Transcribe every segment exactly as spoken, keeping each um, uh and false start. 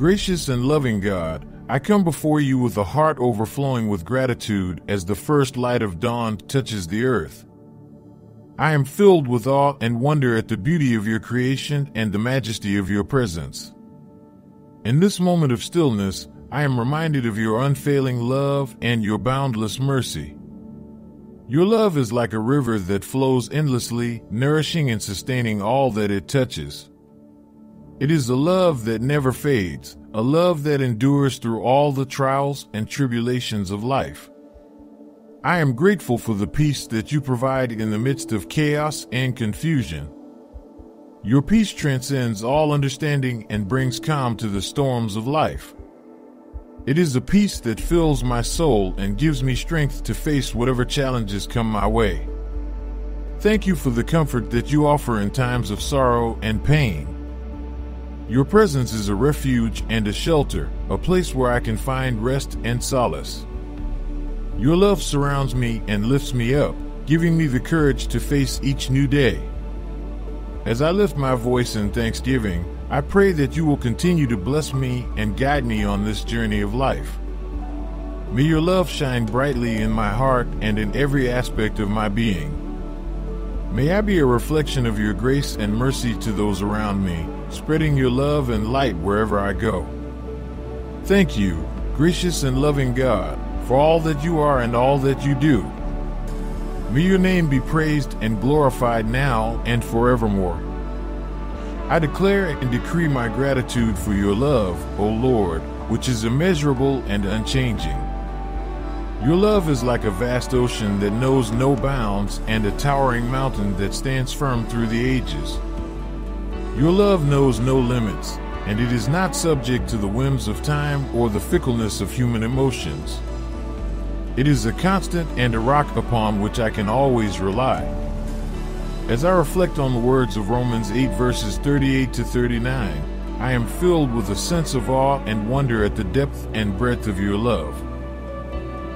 Gracious and loving God, I come before you with a heart overflowing with gratitude as the first light of dawn touches the earth. I am filled with awe and wonder at the beauty of your creation and the majesty of your presence. In this moment of stillness, I am reminded of your unfailing love and your boundless mercy. Your love is like a river that flows endlessly, nourishing and sustaining all that it touches. It is a love that never fades, a love that endures through all the trials and tribulations of life. I am grateful for the peace that you provide in the midst of chaos and confusion. Your peace transcends all understanding and brings calm to the storms of life. It is a peace that fills my soul and gives me strength to face whatever challenges come my way. Thank you for the comfort that you offer in times of sorrow and pain. Your presence is a refuge and a shelter, a place where I can find rest and solace. Your love surrounds me and lifts me up, giving me the courage to face each new day. As I lift my voice in thanksgiving, I pray that you will continue to bless me and guide me on this journey of life. May your love shine brightly in my heart and in every aspect of my being. May I be a reflection of your grace and mercy to those around me, spreading your love and light wherever I go. Thank you, gracious and loving God, for all that you are and all that you do. May your name be praised and glorified now and forevermore. I declare and decree my gratitude for your love, O Lord, which is immeasurable and unchanging. Your love is like a vast ocean that knows no bounds and a towering mountain that stands firm through the ages. Your love knows no limits, and it is not subject to the whims of time or the fickleness of human emotions. It is a constant and a rock upon which I can always rely. As I reflect on the words of Romans eight verses thirty-eight to thirty-nine, I am filled with a sense of awe and wonder at the depth and breadth of your love.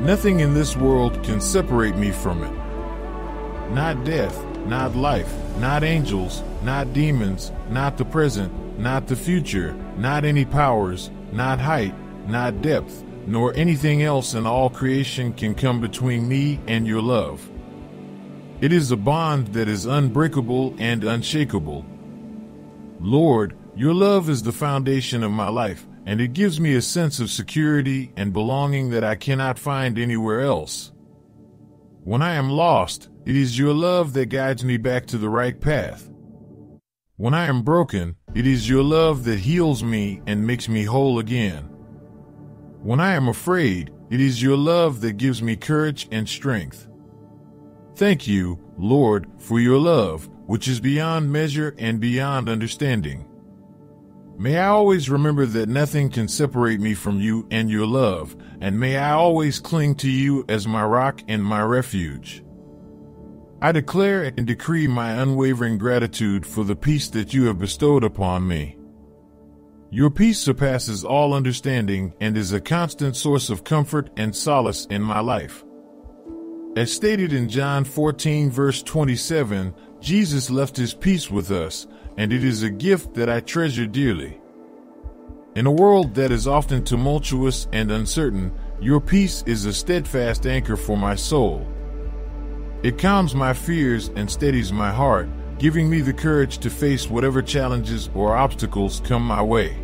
Nothing in this world can separate me from it. Not death, not life, not angels, not demons, not the present, not the future, not any powers, not height, not depth, nor anything else in all creation can come between me and your love. It is a bond that is unbreakable and unshakable. Lord, your love is the foundation of my life, and it gives me a sense of security and belonging that I cannot find anywhere else. When I am lost, it is your love that guides me back to the right path. When I am broken, it is your love that heals me and makes me whole again. When I am afraid, it is your love that gives me courage and strength. Thank you, Lord, for your love, which is beyond measure and beyond understanding. May I always remember that nothing can separate me from you and your love, and may I always cling to you as my rock and my refuge. I declare and decree my unwavering gratitude for the peace that you have bestowed upon me. Your peace surpasses all understanding and is a constant source of comfort and solace in my life. As stated in John fourteen verse twenty-seven, Jesus left his peace with us, and it is a gift that I treasure dearly. In a world that is often tumultuous and uncertain, your peace is a steadfast anchor for my soul. It calms my fears and steadies my heart, giving me the courage to face whatever challenges or obstacles come my way.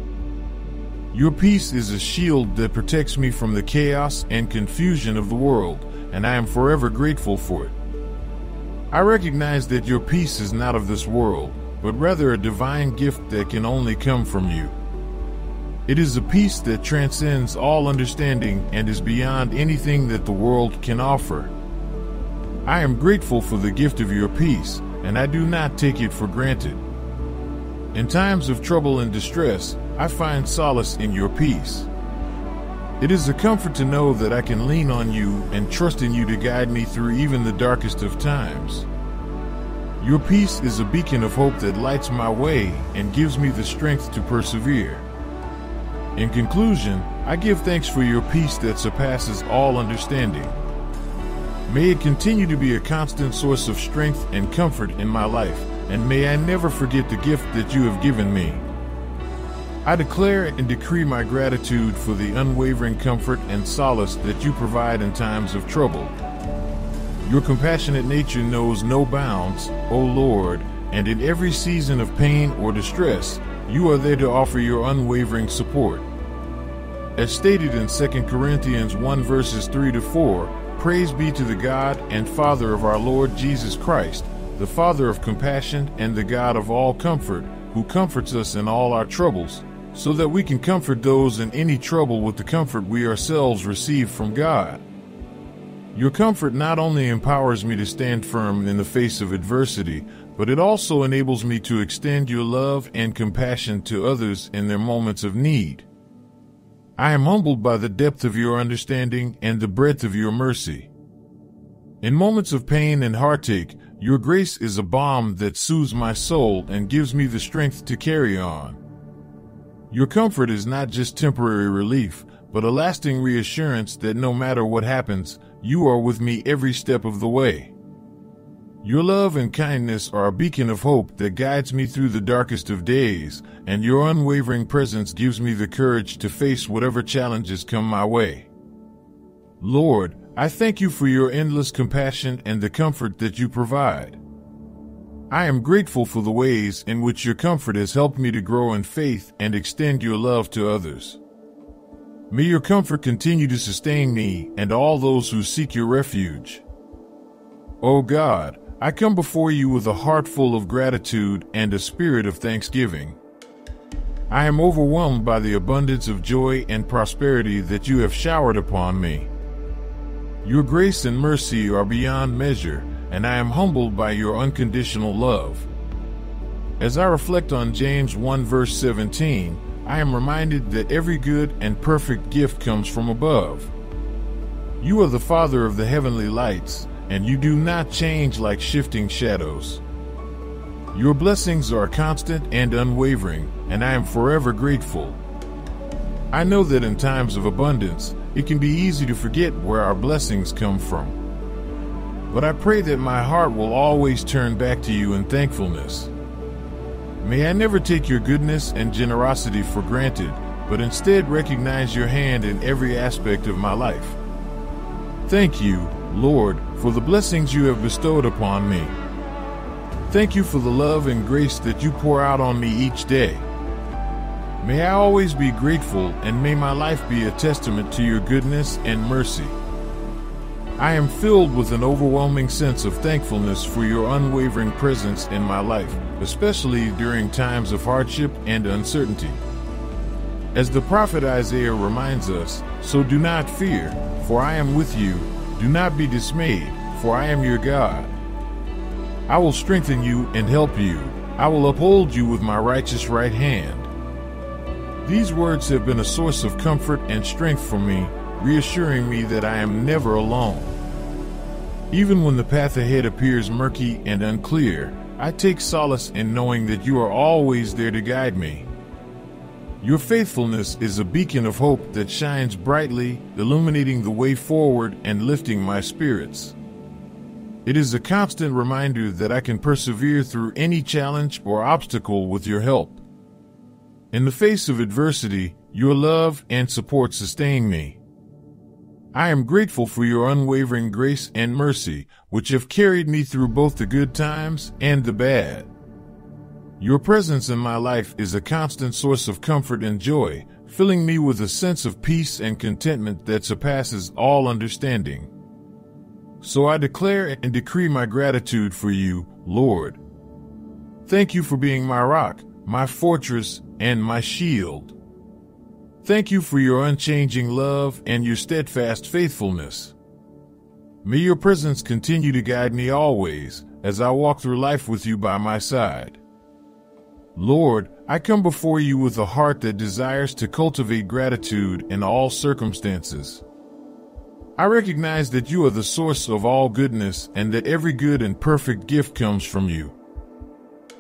Your peace is a shield that protects me from the chaos and confusion of the world, and I am forever grateful for it. I recognize that your peace is not of this world, but rather a divine gift that can only come from you. It is a peace that transcends all understanding and is beyond anything that the world can offer. I am grateful for the gift of your peace, and I do not take it for granted. In times of trouble and distress, I find solace in your peace. It is a comfort to know that I can lean on you and trust in you to guide me through even the darkest of times. Your peace is a beacon of hope that lights my way and gives me the strength to persevere. In conclusion, I give thanks for your peace that surpasses all understanding. May it continue to be a constant source of strength and comfort in my life, and may I never forget the gift that you have given me. I declare and decree my gratitude for the unwavering comfort and solace that you provide in times of trouble. Your compassionate nature knows no bounds, O Lord, and in every season of pain or distress, you are there to offer your unwavering support. As stated in Second Corinthians one verses three to four, praise be to the God and Father of our Lord Jesus Christ, the Father of compassion and the God of all comfort, who comforts us in all our troubles, so that we can comfort those in any trouble with the comfort we ourselves receive from God. Your comfort not only empowers me to stand firm in the face of adversity, but it also enables me to extend your love and compassion to others in their moments of need. I am humbled by the depth of your understanding and the breadth of your mercy. In moments of pain and heartache, your grace is a balm that soothes my soul and gives me the strength to carry on. Your comfort is not just temporary relief, but a lasting reassurance that no matter what happens, you are with me every step of the way. Your love and kindness are a beacon of hope that guides me through the darkest of days, and your unwavering presence gives me the courage to face whatever challenges come my way. Lord, I thank you for your endless compassion and the comfort that you provide. I am grateful for the ways in which your comfort has helped me to grow in faith and extend your love to others. May your comfort continue to sustain me and all those who seek your refuge. O God, I come before you with a heart full of gratitude and a spirit of thanksgiving. I am overwhelmed by the abundance of joy and prosperity that you have showered upon me. Your grace and mercy are beyond measure, and I am humbled by your unconditional love. As I reflect on James one verse seventeen, I am reminded that every good and perfect gift comes from above. You are the Father of the heavenly lights, and you do not change like shifting shadows. Your blessings are constant and unwavering, and I am forever grateful. I know that in times of abundance, it can be easy to forget where our blessings come from. But I pray that my heart will always turn back to you in thankfulness. May I never take your goodness and generosity for granted, but instead recognize your hand in every aspect of my life. Thank you, Lord, for the blessings you have bestowed upon me. Thank you for the love and grace that you pour out on me each day. May I always be grateful, and may my life be a testament to your goodness and mercy. I am filled with an overwhelming sense of thankfulness for your unwavering presence in my life, especially during times of hardship and uncertainty. As the prophet Isaiah reminds us, "So do not fear, for I am with you. Do not be dismayed, for I am your God. I will strengthen you and help you. I will uphold you with my righteous right hand." These words have been a source of comfort and strength for me, reassuring me that I am never alone. Even when the path ahead appears murky and unclear, I take solace in knowing that you are always there to guide me. Your faithfulness is a beacon of hope that shines brightly, illuminating the way forward and lifting my spirits. It is a constant reminder that I can persevere through any challenge or obstacle with your help. In the face of adversity, your love and support sustain me. I am grateful for your unwavering grace and mercy, which have carried me through both the good times and the bad. Your presence in my life is a constant source of comfort and joy, filling me with a sense of peace and contentment that surpasses all understanding. So I declare and decree my gratitude for you, Lord. Thank you for being my rock, my fortress, and my shield. Thank you for your unchanging love and your steadfast faithfulness. May your presence continue to guide me always as I walk through life with you by my side. Lord, I come before you with a heart that desires to cultivate gratitude in all circumstances. I recognize that you are the source of all goodness and that every good and perfect gift comes from you.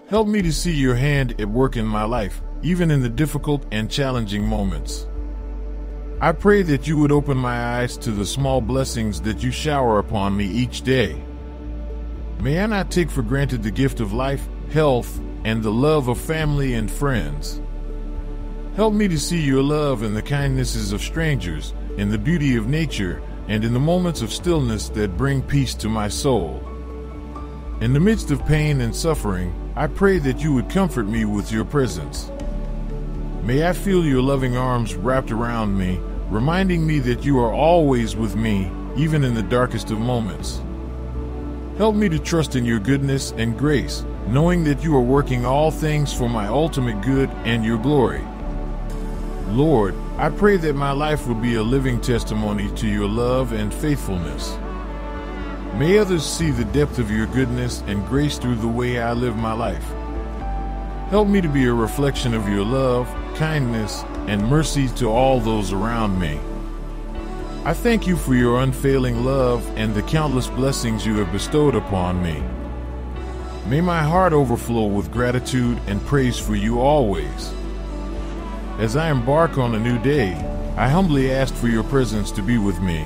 Help me to see your hand at work in my life, even in the difficult and challenging moments. I pray that you would open my eyes to the small blessings that you shower upon me each day. May I not take for granted the gift of life, health, and the love of family and friends. Help me to see your love in the kindnesses of strangers, in the beauty of nature, and in the moments of stillness that bring peace to my soul. In the midst of pain and suffering, I pray that you would comfort me with your presence. May I feel your loving arms wrapped around me, reminding me that you are always with me, even in the darkest of moments. Help me to trust in your goodness and grace, knowing that you are working all things for my ultimate good and your glory. Lord, I pray that my life would be a living testimony to your love and faithfulness. May others see the depth of your goodness and grace through the way I live my life. Help me to be a reflection of your love, kindness, and mercy to all those around me. I thank you for your unfailing love and the countless blessings you have bestowed upon me. May my heart overflow with gratitude and praise for you always. As I embark on a new day, I humbly ask for your presence to be with me.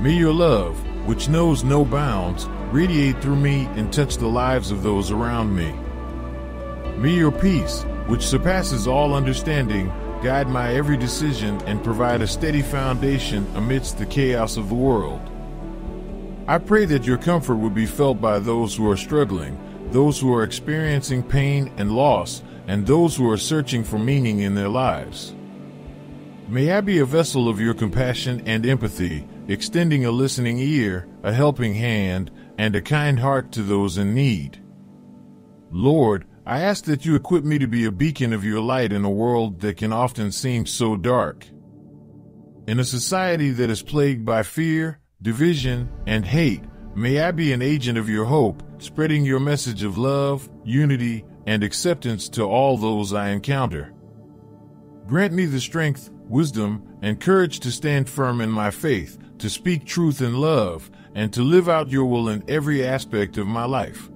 May your love, which knows no bounds, radiate through me and touch the lives of those around me. May your peace, which surpasses all understanding, guide my every decision and provide a steady foundation amidst the chaos of the world. I pray that your comfort would be felt by those who are struggling, those who are experiencing pain and loss, and those who are searching for meaning in their lives. May I be a vessel of your compassion and empathy, extending a listening ear, a helping hand, and a kind heart to those in need. Lord, I ask that you equip me to be a beacon of your light in a world that can often seem so dark. In a society that is plagued by fear, division, and hate, may I be an agent of your hope, spreading your message of love, unity, and acceptance to all those I encounter. Grant me the strength, wisdom, and courage to stand firm in my faith, to speak truth in love, and to live out your will in every aspect of my life.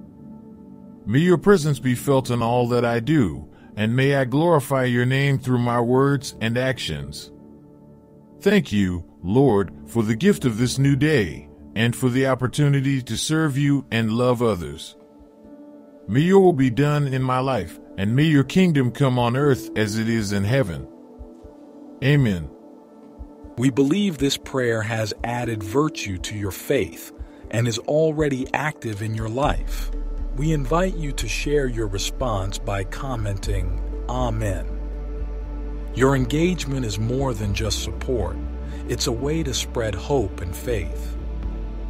May your presence be felt in all that I do, and may I glorify your name through my words and actions. Thank you, Lord, for the gift of this new day, and for the opportunity to serve you and love others. May your will be done in my life, and may your kingdom come on earth as it is in heaven. Amen. We believe this prayer has added virtue to your faith and is already active in your life. We invite you to share your response by commenting, Amen. Your engagement is more than just support. It's a way to spread hope and faith.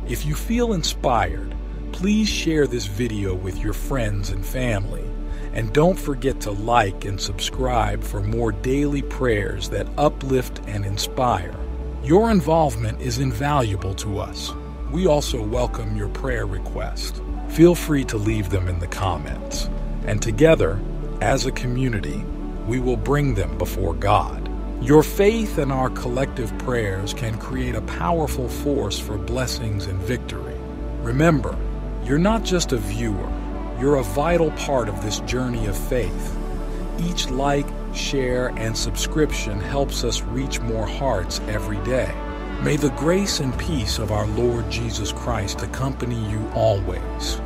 If you feel inspired, please share this video with your friends and family. And don't forget to like and subscribe for more daily prayers that uplift and inspire. Your involvement is invaluable to us. We also welcome your prayer requests. Feel free to leave them in the comments. And together, as a community, we will bring them before God. Your faith and our collective prayers can create a powerful force for blessings and victory. Remember, you're not just a viewer. You're a vital part of this journey of faith. Each like, share, and subscription helps us reach more hearts every day. May the grace and peace of our Lord Jesus Christ accompany you always.